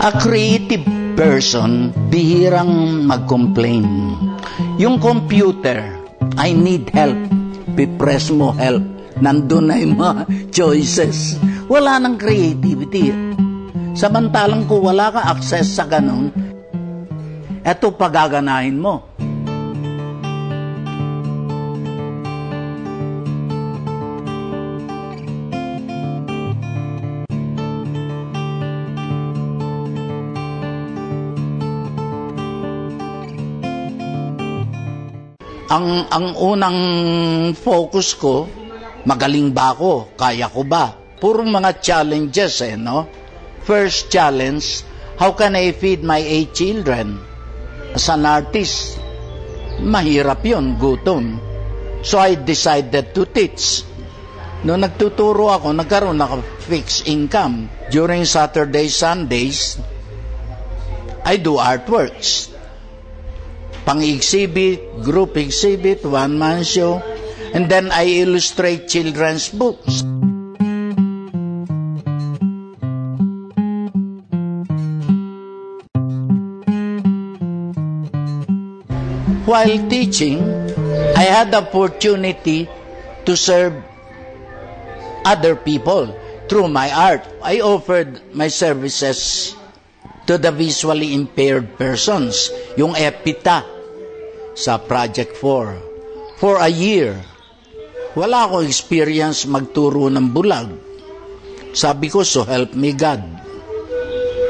A creative person, bihirang mag-complain. Yung computer, I need help. Pipress mo help. Nandun na yung mga choices. Wala ng creativity. Samantalang kung wala ka access sa ganun, eto pagaganahin mo. Ang unang focus ko, magaling ba ako? Kaya ko ba? Puro mga challenges no? First challenge, how can I feed my 8 children? As an artist, mahirap yun, gutom. So I decided to teach. Noong nagtuturo ako, nagkaroon ako fixed income. During Saturdays, Sundays, I do artworks. Pang-exhibit, group exhibit, one-man show, and then I illustrate children's books. While teaching, I had the opportunity to serve other people through my art. I offered my services to the visually impaired persons, yung EPITA sa Project 4. For a year, wala akong experience magturo ng bulag. Sabi ko, so help me God.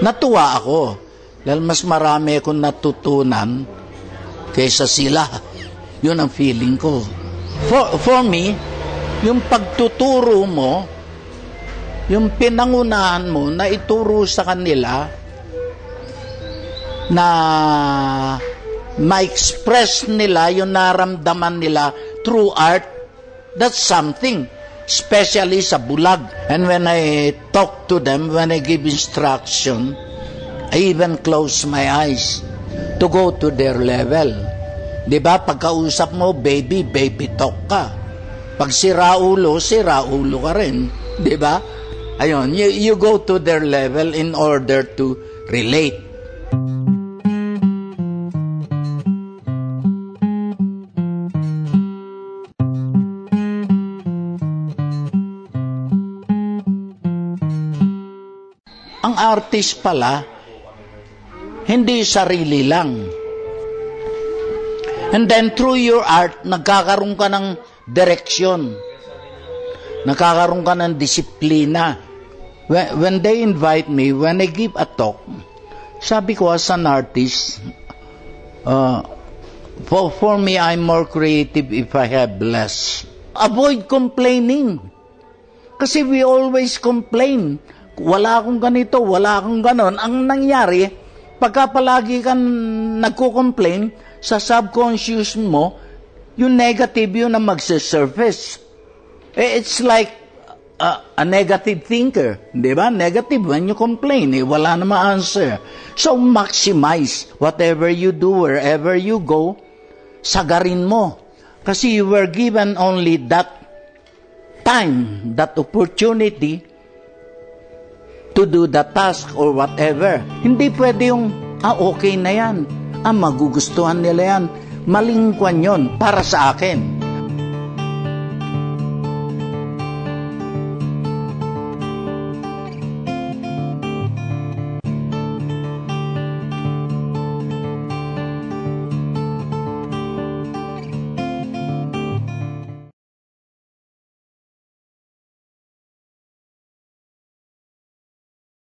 Natuwa ako, dahil mas marami akong natutunan kaysa sila. Yun ang feeling ko. For me, yung pagtuturo mo, yung pinangunahan mo na ituro sa kanila, na ma-express nila yung naramdaman nila through art, that's something, especially sa bulag. And when I talk to them, when I give instruction, I even close my eyes to go to their level. Diba, pagkausap mo, baby, baby talk ka. Pag sira ulo ka rin. Diba? Ayun, you go to their level in order to relate. Ang artist pala, hindi sarili lang. And then through your art, nagkakaroon ka ng direksyon. Nagkakaroon ka ng disiplina. When they invite me, when I give a talk, sabi ko as an artist, for me, I'm more creative if I have less. Avoid complaining. Kasi we always complain. Wala akong ganito, wala akong ganon. Ang nangyari, pagka palagi kang nagko-complain, sa subconscious mo, yung negative yun ang magsisurface. It's like a negative thinker. Di ba? Negative when you complain. Wala na ma-answer. So, maximize whatever you do, wherever you go, sagarin mo. Kasi you were given only that time, that opportunity to do the task or whatever. Hindi pwede yung, okay na yan. Magugustuhan nila yan. Maling kwan yun para sa akin.